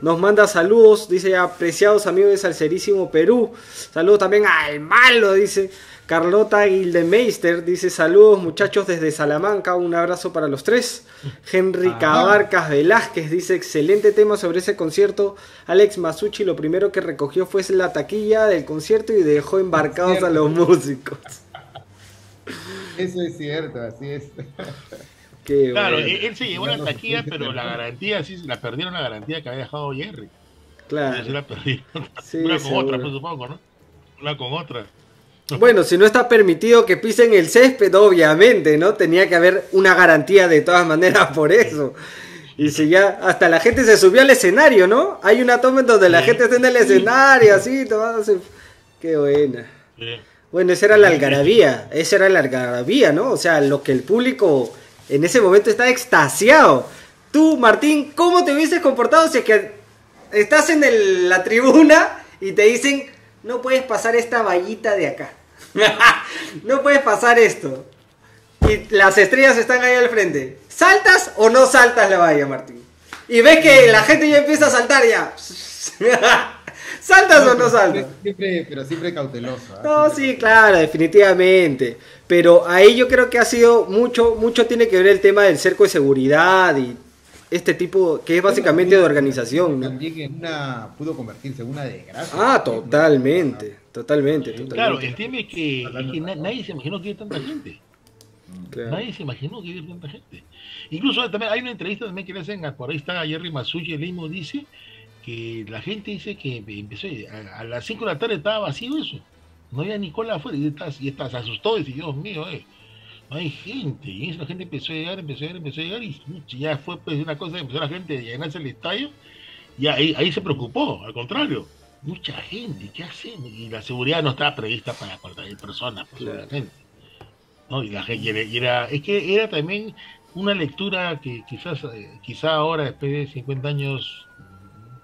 nos manda saludos. Dice, apreciados amigos de Salserísimo Perú. Saludos también al malo, dice. Carlota Gildemeister dice, saludos muchachos desde Salamanca. Un abrazo para los tres. Henry Cabarcas Velázquez dice, excelente tema sobre ese concierto. Alex Masucci lo primero que recogió fue la taquilla del concierto y dejó embarcados a los músicos. Eso es cierto, así es. Qué claro, bueno. Él se llevó la taquilla, pero la garantía, sí, la perdieron la garantía que había dejado Jerry. Claro. Sí, la perdieron. Sí, una con otra, por supuesto, ¿no? Una con otra. Bueno, si no está permitido que pisen el césped, obviamente, ¿no? Tenía que haber una garantía de todas maneras por eso. Y si ya, hasta la gente se subió al escenario, ¿no? Hay una toma en donde la gente está en el escenario, así, tomándose... Qué buena. Sí. Bueno, esa era la algarabía, ¿no? O sea, lo que el público... En ese momento está extasiado. Tú, Martín, ¿cómo te hubieses comportado si es que estás en la tribuna y te dicen no puedes pasar esta vallita de acá? No puedes pasar esto. Y las estrellas están ahí al frente. ¿Saltas o no saltas la valla, Martín? Y ves que la gente ya empieza a saltar ya. ¿Saltas o no saltas? Pero siempre cauteloso. No, sí, claro, definitivamente. Pero ahí yo creo que ha sido mucho tiene que ver el tema del cerco de seguridad y este tipo, que es básicamente de organización, ¿no? También que pudo convertirse en una desgracia. Ah, totalmente. Claro, el tema es que nadie se imaginó que había tanta gente. Claro. Nadie se imaginó que había tanta gente. Incluso también hay una entrevista también que le hacen, por ahí está Jerry Masucci, el mismo dice... que la gente dice que empezó a las 5 de la tarde estaba vacío eso, no había ni cola afuera y se asustó y dice, Dios mío, no hay gente, y eso la gente empezó a llegar y ya fue pues una cosa, empezó la gente a llenarse el estadio y ahí se preocupó, al contrario, mucha gente, ¿qué hacen? Y la seguridad no estaba prevista para 40.000 personas, pues, claro. La gente, ¿no? Y la gente era también una lectura que quizá ahora después de 50 años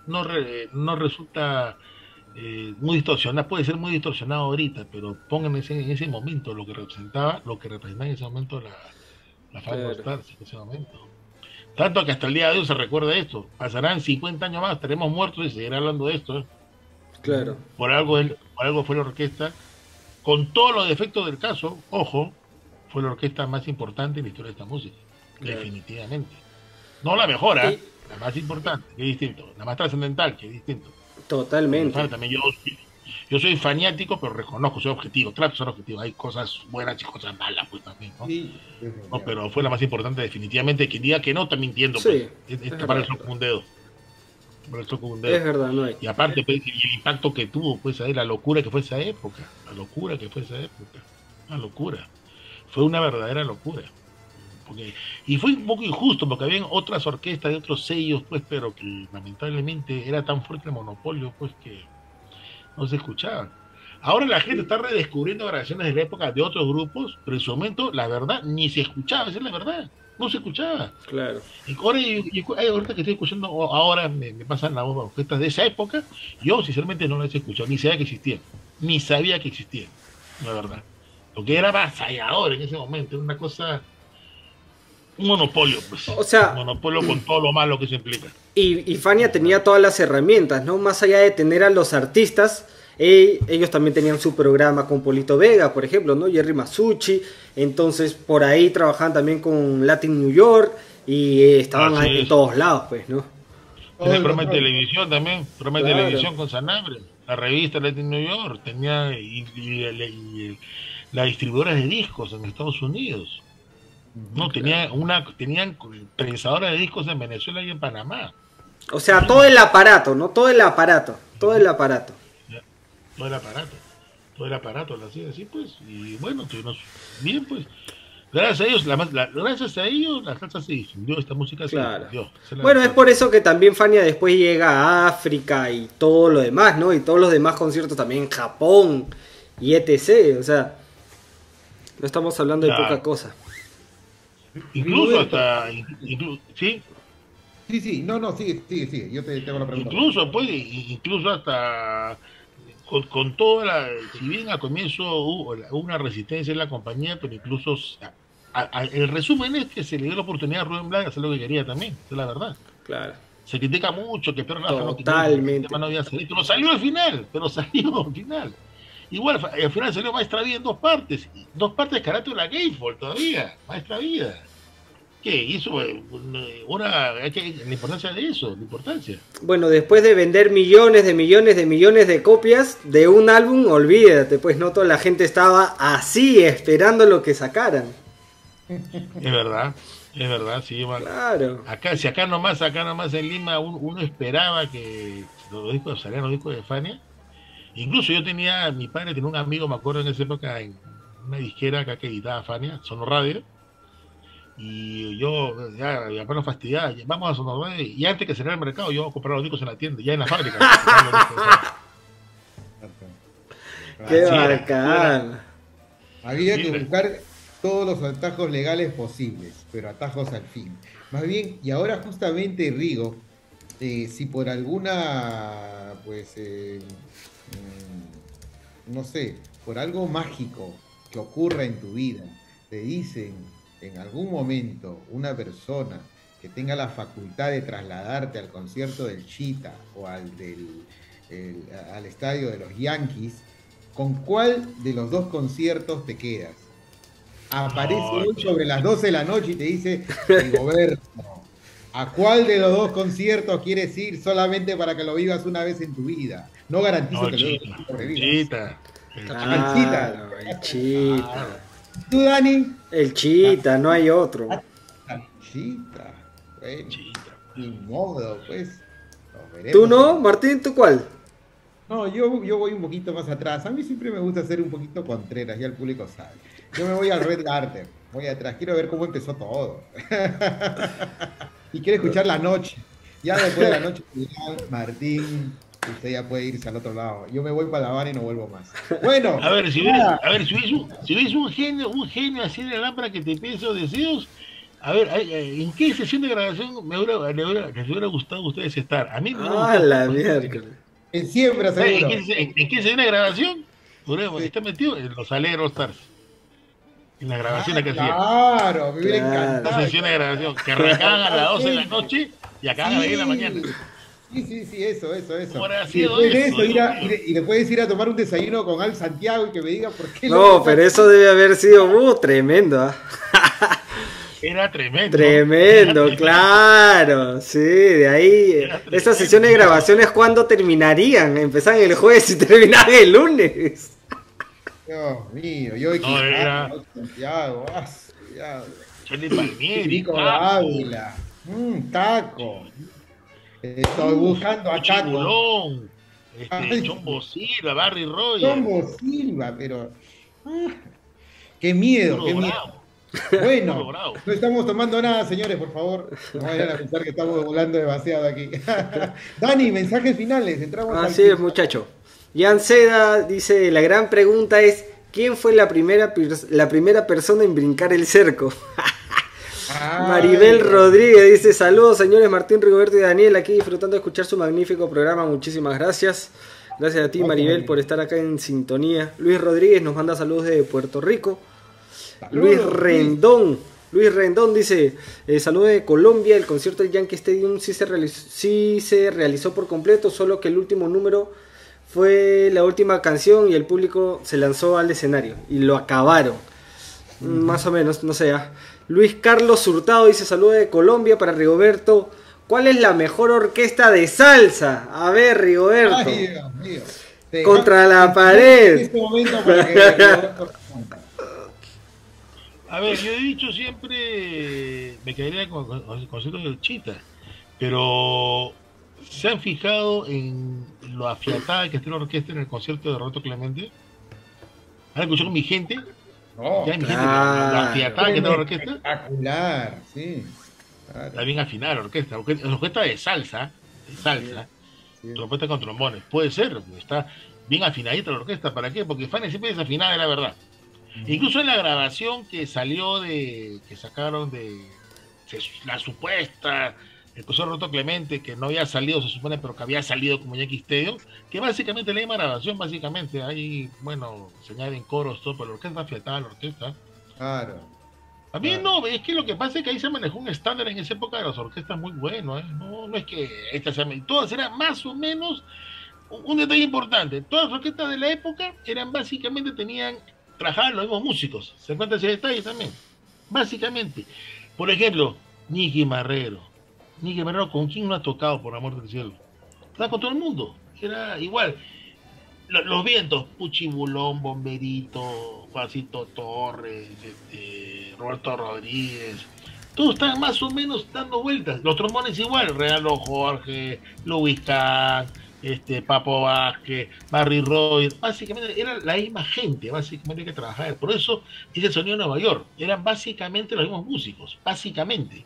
no resulta muy distorsionada, puede ser muy distorsionado ahorita, pero pongan en ese momento lo que representaba en ese momento la Fábrica de Stars, en ese momento. Tanto que hasta el día de hoy se recuerda esto, pasarán 50 años más, estaremos muertos y seguirá hablando de esto. Claro. Por algo fue la orquesta, con todos los defectos del caso, ojo, fue la orquesta más importante en la historia de esta música, claro. Definitivamente. No la mejora. Sí. La más importante, que es distinto. La más trascendental, que es distinto. Totalmente. Pero también yo soy fanático, pero reconozco, soy objetivo. Trato de ser objetivo. Hay cosas buenas y cosas malas, pues también, ¿no? Sí, no, pero fue la más importante, definitivamente. Quien diga que no, también entiendo. Sí, pues. Es para el soco con un dedo. Es verdad, no hay. Y aparte, pues, el impacto que tuvo, pues, ahí, la locura que fue esa época. Una locura. Fue una verdadera locura. Y fue un poco injusto porque habían otras orquestas de otros sellos, pues, pero que lamentablemente era tan fuerte el monopolio, pues, que no se escuchaban. Ahora la gente está redescubriendo grabaciones de la época de otros grupos, pero en su momento, la verdad, ni se escuchaba, esa es la verdad, no se escuchaba. Claro. Y ahorita que estoy escuchando, ahora me pasan las orquestas de esa época, yo sinceramente no las he escuchado, ni sabía que existían, la verdad. Lo que era avasallador en ese momento, era una cosa... Un monopolio, pues. O sea, un monopolio con todo lo malo que se implica. Y Fania tenía todas las herramientas, ¿no? Más allá de tener a los artistas, ellos también tenían su programa con Polito Vega, por ejemplo, ¿no? Jerry Masucci. Entonces, por ahí trabajaban también con Latin New York y estaban en todos lados, pues, ¿no? El programa de televisión también, programa de televisión con Sanabria. la revista Latin New York, tenía y las distribuidoras de discos en Estados Unidos. No, claro. Tenían prensadoras de discos en Venezuela y en Panamá. O sea, todo el aparato, ¿no? Todo el aparato, todo el aparato. Todo el aparato, todo el aparato, así pues, y bueno, tuvimos bien pues. Gracias a ellos, la salsa se difundió, esta música se difundió. Claro. Bueno, es por eso que también Fania después llega a África y todo lo demás, ¿no? Y todos los demás conciertos también en Japón y etc. O sea, no estamos hablando de poca cosa. Incluso ¿sí? Sí, no, sigue, yo te hago la pregunta. Incluso hasta... Con toda la, si bien al comienzo hubo una resistencia en la compañía, pero incluso el resumen es que se le dio la oportunidad a Rubén Blades de hacer lo que quería también, es la verdad. Claro. Se critica mucho que Pedro Lázaro no había salido, pero salió al final, Igual, al final salió Maestra Vida en dos partes de carátula Gatefold todavía, Maestra Vida. ¿Qué hizo? La importancia de eso, la importancia. Bueno, después de vender millones de copias de un álbum, olvídate, pues no toda la gente estaba así, esperando lo que sacaran. Es verdad, sí, bueno. Claro. Acá nomás en Lima uno esperaba que salieran los discos de Fania. Incluso mi padre tenía un amigo, me acuerdo en esa época, en una disquera acá que editaba Fania, Sonoradio. Y yo, ya, mi papá nos fastidiaba, vamos a Sonoradio, y antes que cerrar el mercado, yo compraba los discos en la tienda, ya en la fábrica. ¡Qué bacán! Había que buscar todos los atajos legales posibles, pero atajos al fin. Más bien, y ahora justamente, Rigo, si por alguna, pues, no sé, por algo mágico que ocurra en tu vida, te dicen... en algún momento una persona que tenga la facultad de trasladarte al concierto del Cheetah o al estadio de los Yankees, ¿con cuál de los dos conciertos te quedas? Aparece sobre las 12 de la noche y te dice, Rigoberto, ¿a cuál de los dos conciertos quieres ir solamente para que lo vivas una vez en tu vida? No garantizo que lo vivas. El Cheetah. ¿Tú, Dani? El Cheetah, no hay otro. El Cheetah, bueno, ni modo, pues. ¿Tú no, Martín? ¿Tú cuál? No, yo voy un poquito más atrás. A mí siempre me gusta ser un poquito contreras, ya el público sabe. Yo me voy al Red Garden, voy atrás. Quiero ver cómo empezó todo. Y quiero escuchar la noche. Ya después de la noche, Martín... usted ya puede irse al otro lado. Yo me voy para La Habana y no vuelvo más. Bueno. A ver, si ves un genio así de lámpara que te pide esos deseos, a ver, ¿en qué sesión de grabación les hubiera gustado a ustedes estar? A mí me gusta. La mierda. Siempre, seguro. ¿En qué sesión de grabación? Sí. Está metido en los Alegro Stars. En la grabación que hacía. Claro, me hubiera encantado. La sesión de grabación, que arrancaban a las 12 de la noche y acaban a las 10 de la mañana. Sí, eso. Y le puedes ir a tomar un desayuno con Al Santiago y que me diga por qué. No, pero eso debe haber sido tremendo. Era tremendo. Tremendo, claro. Sí, de ahí. Esas sesiones de grabaciones, ¿cuándo terminarían? Empezaban el jueves y terminaban el lunes. Dios mío, yo era Santiago, Chole Palmieri, Ávila, Taco. Estoy buscando a Taco. Chombo Silva, Barry Roy. Chombo Silva, pero... ¡Qué miedo! Bueno, no estamos tomando nada, señores, por favor. No vayan a pensar que estamos volando demasiado aquí. Dani, mensajes finales. Entramos. Así es, muchacho. Jan Seda dice, la gran pregunta es, ¿quién fue la primera persona en brincar el cerco? Maribel Rodríguez dice, saludos señores Martín, Rigoberto y Daniel, aquí disfrutando de escuchar su magnífico programa, muchísimas gracias. Gracias a ti, Maribel, por estar acá en sintonía. Luis Rodríguez nos manda saludos de Puerto Rico. Luis Rendón dice, saludos de Colombia, el concierto del Yankee Stadium sí se realizó por completo, solo que el último número fue la última canción y el público se lanzó al escenario y lo acabaron. Más o menos, no sé. Luis Carlos Hurtado dice, saludos de Colombia para Rigoberto. ¿Cuál es la mejor orquesta de salsa? A ver, Rigoberto. Ay, Dios mío. Sí, contra la pared. A ver, yo he dicho siempre, me quedaría con el concepto del chita, pero ¿se han fijado en lo afiatada que está la orquesta en el concierto de Roberto Clemente? ¿Han escuchado mi gente? No, ya, mi gente, la afiatada que está la orquesta. Espectacular, sí. Claro. Está bien afinada la orquesta, orquesta de salsa, sí. Trompeta con trombones, puede ser, está bien afinadita la orquesta. ¿Para qué? Porque Fanny siempre desafinada, la verdad. Incluso en la grabación que salió de, que sacaron de la supuesta, el profesor Roberto Clemente, que no había salido, se supone, pero que había salido como Yankee Stadium, que básicamente la misma grabación, básicamente, ahí, bueno, se añaden coros, todo, pero la orquesta afiatada, la orquesta. Claro. A mí no, es que lo que pasa es que ahí se manejó un estándar en esa época de las orquestas muy bueno, ¿eh? No es que estas sean, todas eran más o menos, un detalle importante, todas las orquestas de la época eran básicamente, trabajaban los mismos músicos, se encuentra ese detalle también, básicamente. Por ejemplo, Nicky Marrero, ¿con quién no ha tocado, por amor del cielo? Estaba con todo el mundo, era igual. Los vientos, Puchibulón, Bomberito, Juancito Torres, Roberto Rodríguez, todos están más o menos dando vueltas. Los trombones igual, Realo Jorge, Luis Kahn, Papo Vázquez, Barry Roy, básicamente era la misma gente, básicamente, que trabajaba. Por eso ese sonido de Nueva York, eran básicamente los mismos músicos, básicamente.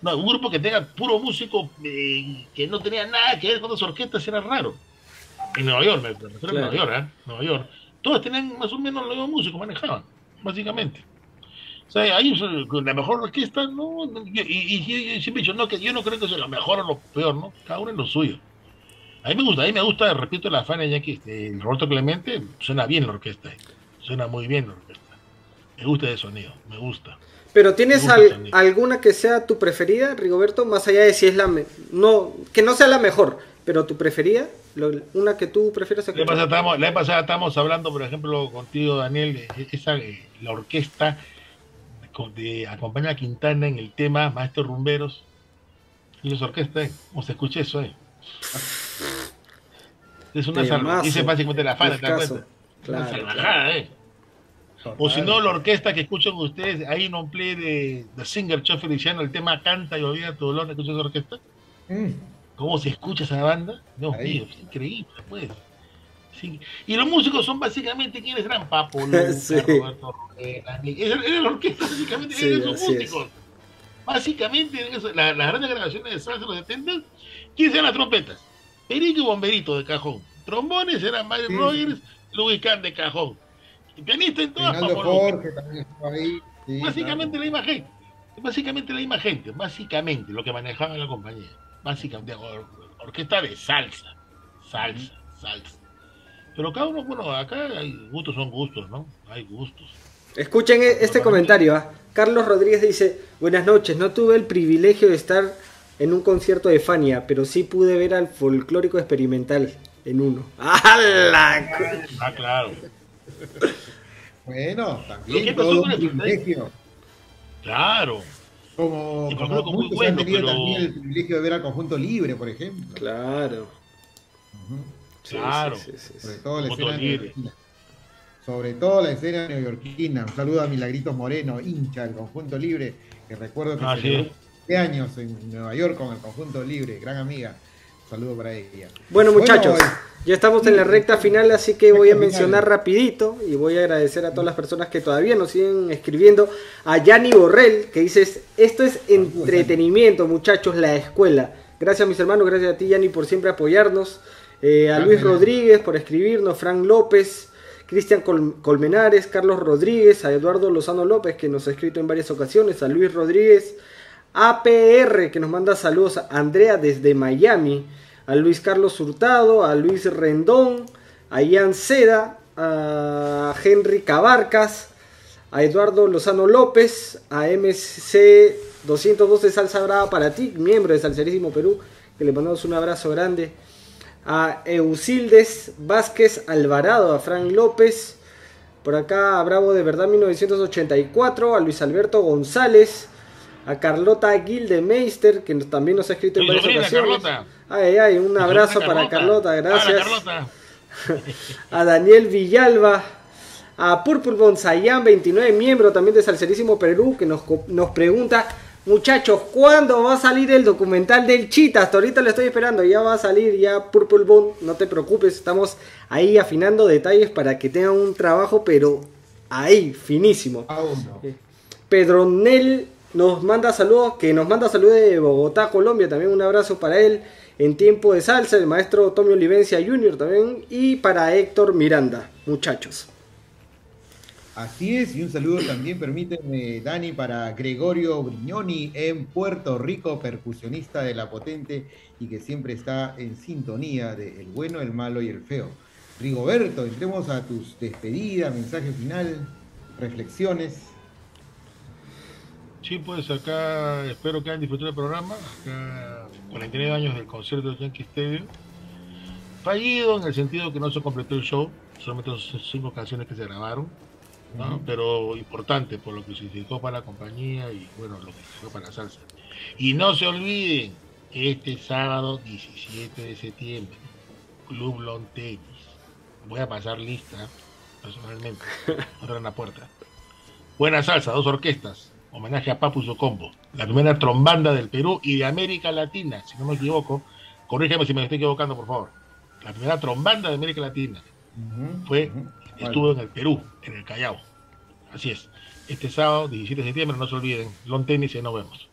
No, un grupo que tenga puro músico que no tenía nada que ver con las orquestas era raro. En Nueva York, me refiero, claro. A Nueva York, Nueva York. Todos tenían más o menos los mismos músicos, manejaban, básicamente. O sea, ahí la mejor orquesta, ¿no? Y siempre he dicho, no, que yo no creo que sea lo mejor o lo peor, ¿no? Cada uno es lo suyo. A mí me gusta, repito, la fan de Yankee, Roberto Clemente, suena bien la orquesta, suena muy bien la orquesta. Me gusta ese sonido, me gusta. Pero ¿tienes alguna que sea tu preferida, Rigoberto? Más allá de si es que no sea la mejor, pero tu preferida, una que tú prefieras escuchar. La vez pasada estábamos hablando, por ejemplo, contigo, Daniel, la orquesta de acompaña a Quintana en el tema Maestros Rumberos. Y esa orquesta, ¿cómo se escucha eso? Es una salvajada, dice básicamente la fana, ¿te das cuenta? Claro, una salvajada, Total. O si no, la orquesta que escuchan ustedes, ahí en un play de The Singer, Cho Feliciano, el tema Canta y Olvida tu Dolor, ¿escuchas esa orquesta? ¿Cómo se escucha esa banda? Dios mío, es increíble, pues. Sí. Y los músicos son básicamente quienes eran Papo Luca, Roberto Rogera, era la orquesta, básicamente, eran esos músicos. Básicamente, las grandes grabaciones de salsa de los 70, ¿quiénes eran las trompetas? Perico y Bomberito, de cajón. Trombones eran Mary Rogers, Louis Kahn, de cajón. Pianista en todas, Papo Jorge, también estaba ahí. Sí, básicamente la misma gente. Básicamente lo que manejaba la compañía. Básicamente, orquesta de salsa. Pero cada uno, bueno, acá hay gustos, son gustos, ¿no? Hay gustos. Escuchen este comentario, ¿eh? Carlos Rodríguez dice: buenas noches, no tuve el privilegio de estar en un concierto de Fania, pero sí pude ver al folclórico experimental en uno. ¡Hala! Ah, claro. Bueno, también ¿qué pasó con el privilegio? Claro. Como muy bueno, han tenido, pero también el privilegio de ver al Conjunto Libre, por ejemplo. Claro. Claro. Sobre todo la escena neoyorquina. Un saludo a Milagritos Moreno, hincha del Conjunto Libre, que recuerdo que celebró 15 años en Nueva York con el Conjunto Libre, gran amiga. Saludo para ella. Bueno, muchachos, ya estamos en la recta final, así que voy a mencionar rapidito y voy a agradecer a todas las personas que todavía nos siguen escribiendo. A Yanni Borrell, que dice: esto es entretenimiento, muchachos, la escuela. Gracias, mis hermanos, gracias a ti, Yanni, por siempre apoyarnos. A Luis Rodríguez por escribirnos, Frank López, Cristian Colmenares, Carlos Rodríguez, a Eduardo Lozano López, que nos ha escrito en varias ocasiones, a Luis Rodríguez, APR, que nos manda saludos, a Andrea desde Miami, a Luis Carlos Hurtado, a Luis Rendón, a Ian Seda, a Henry Cabarcas, a Eduardo Lozano López, a MC 212 Salsa Brava para ti, miembro de Salserísimo Perú, que le mandamos un abrazo grande, a Eusildes Vázquez Alvarado, a Frank López, por acá a Bravo de Verdad 1984, a Luis Alberto González, a Carlota Gildemeister, que también nos ha escrito en varias ocasiones. Ay, ay, un abrazo para Carlota, gracias. A Daniel Villalba, a Purple Bonsayán, 29, miembro también de Salserísimo Perú, que nos pregunta: muchachos, ¿cuándo va a salir el documental del Cheetah? Hasta ahorita lo estoy esperando, ya va a salir ya Purple Bone, no te preocupes, estamos ahí afinando detalles para que tengan un trabajo, pero ahí, finísimo. Pedronel nos manda saludos, que nos manda saludos de Bogotá, Colombia, también un abrazo para él. En tiempo de salsa, el maestro Tommy Olivencia Jr. también, y para Héctor Miranda, muchachos. Así es, y un saludo también, permíteme, Dani, para Gregorio Brignoni en Puerto Rico, percusionista de La Potente y que siempre está en sintonía de El Bueno, El Malo y El Feo. Rigoberto, entremos a tus despedidas, mensaje final, reflexiones. Sí, pues acá espero que hayan disfrutado el programa, acá 49 años del concierto de Yankee Stadium, fallido en el sentido que no se completó el show, solamente son 5 canciones que se grabaron. ¿No? Pero importante por lo que significó para la compañía y bueno, lo que significó para la salsa. Y no se olviden, este sábado 17 de septiembre, Club Long Tenis. Voy a pasar lista personalmente, otra en la puerta. Buena salsa, 2 orquestas, homenaje a Papu y su combo, la primera trombanda del Perú y de América Latina, si no me equivoco, corrígeme si me estoy equivocando por favor, la primera trombanda de América Latina fue... Estuvo en el Perú, en el Callao. Así es. Este sábado, 17 de septiembre, no se olviden. Long Tenis y nos vemos.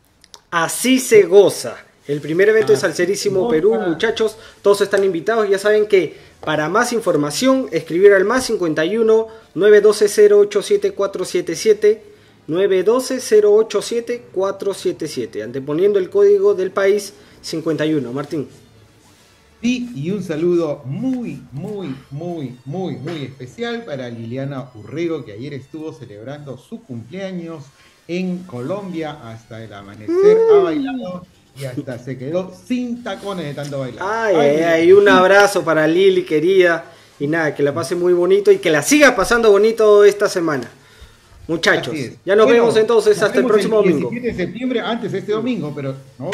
Así se goza. El primer evento de Salserísimo Perú, muchachos. Todos están invitados. Ya saben que para más información, escribir al más 51 912 087 477 912 087 477. Anteponiendo el código del país 51. Martín. Sí, y un saludo muy especial para Liliana Urrego, que ayer estuvo celebrando su cumpleaños en Colombia hasta el amanecer. Ha bailado y hasta se quedó sin tacones de tanto bailar. Ay, un abrazo para Lili, querida. Y nada, que la pase muy bonito y que la siga pasando bonito esta semana. Muchachos, ya nos vemos entonces hasta el próximo domingo. El 17 de septiembre, antes de este domingo, pero no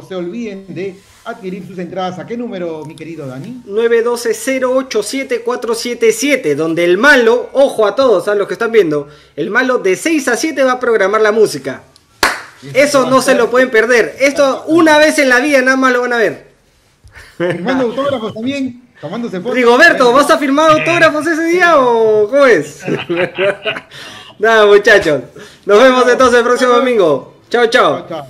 se olviden de adquirir sus entradas. ¿A qué número, mi querido Dani? 912-087-477, donde el malo, ojo a todos, a los que están viendo, el malo de 6 a 7 va a programar la música. Eso no se lo pueden perder. Esto una vez en la vida nada más lo van a ver. Firmando autógrafos también. Tomándose fotos. Rigoberto, ¿vas a firmar autógrafos ese día o cómo es? Nada, muchachos. Nos vemos entonces el próximo domingo. Chao, chao. Chao.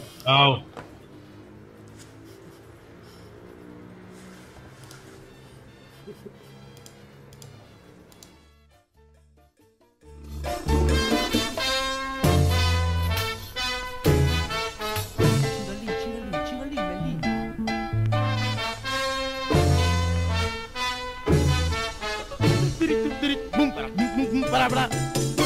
Boom, para, para.